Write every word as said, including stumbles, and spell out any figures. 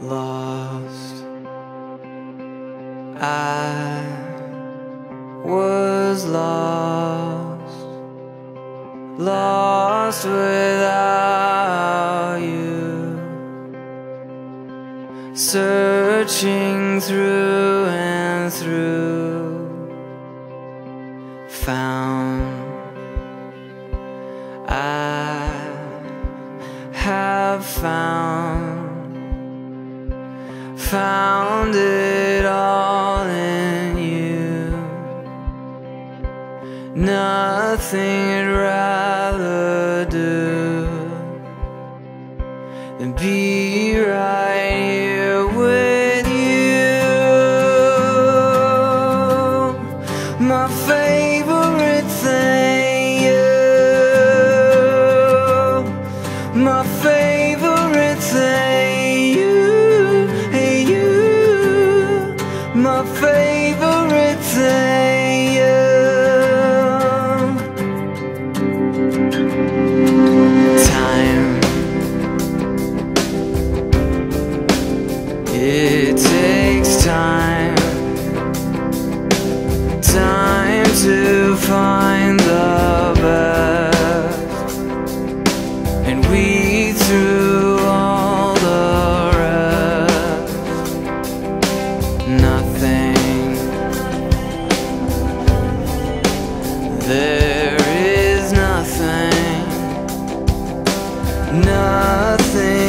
lost. I was lost, lost without you, searching through and through, found. I have found, found it all in you. Nothing I'd rather do than be right here with you. My favorite thing, my favorite thing, you, hey you, my favorite thing, you. Time, it takes time, time to find the best. And we threw all the rest, nothing, there is nothing, nothing.